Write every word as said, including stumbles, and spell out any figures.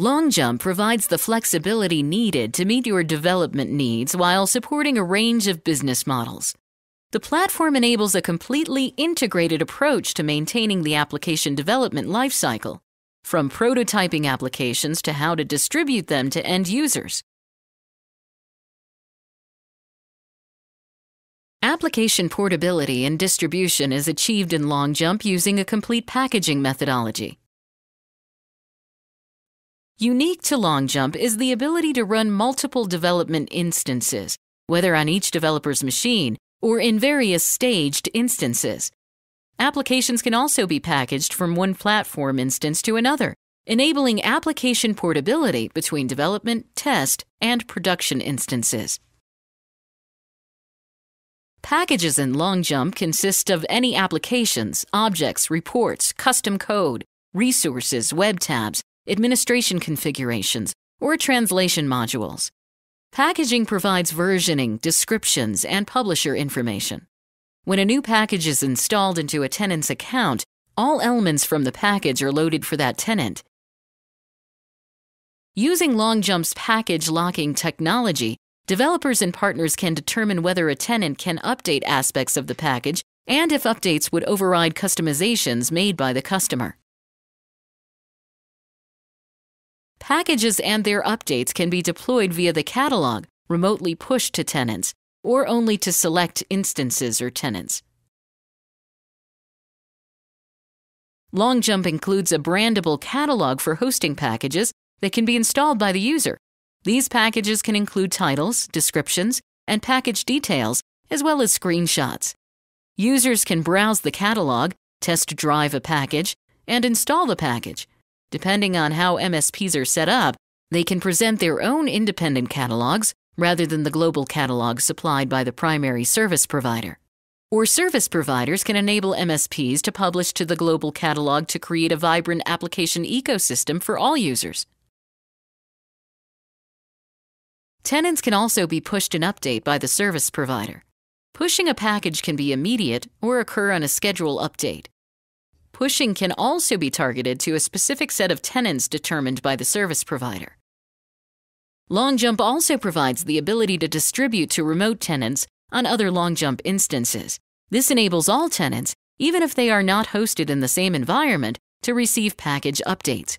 Long Jump provides the flexibility needed to meet your development needs while supporting a range of business models. The platform enables a completely integrated approach to maintaining the application development lifecycle, from prototyping applications to how to distribute them to end users. Application portability and distribution is achieved in Long Jump using a complete packaging methodology. Unique to Long Jump is the ability to run multiple development instances, whether on each developer's machine or in various staged instances. Applications can also be packaged from one platform instance to another, enabling application portability between development, test, and production instances. Packages in Long Jump consist of any applications, objects, reports, custom code, resources, web tabs, administration configurations, or translation modules. Packaging provides versioning, descriptions, and publisher information. When a new package is installed into a tenant's account, all elements from the package are loaded for that tenant. Using Long Jump's package locking technology, developers and partners can determine whether a tenant can update aspects of the package and if updates would override customizations made by the customer. Packages and their updates can be deployed via the catalog, remotely pushed to tenants, or only to select instances or tenants. Long Jump includes a brandable catalog for hosting packages that can be installed by the user. These packages can include titles, descriptions, and package details, as well as screenshots. Users can browse the catalog, test drive a package, and install the package. Depending on how M S Ps are set up, they can present their own independent catalogs rather than the global catalog supplied by the primary service provider. Or service providers can enable M S Ps to publish to the global catalog to create a vibrant application ecosystem for all users. Tenants can also be pushed an update by the service provider. Pushing a package can be immediate or occur on a schedule update. Pushing can also be targeted to a specific set of tenants determined by the service provider. Long Jump also provides the ability to distribute to remote tenants on other Long Jump instances. This enables all tenants, even if they are not hosted in the same environment, to receive package updates.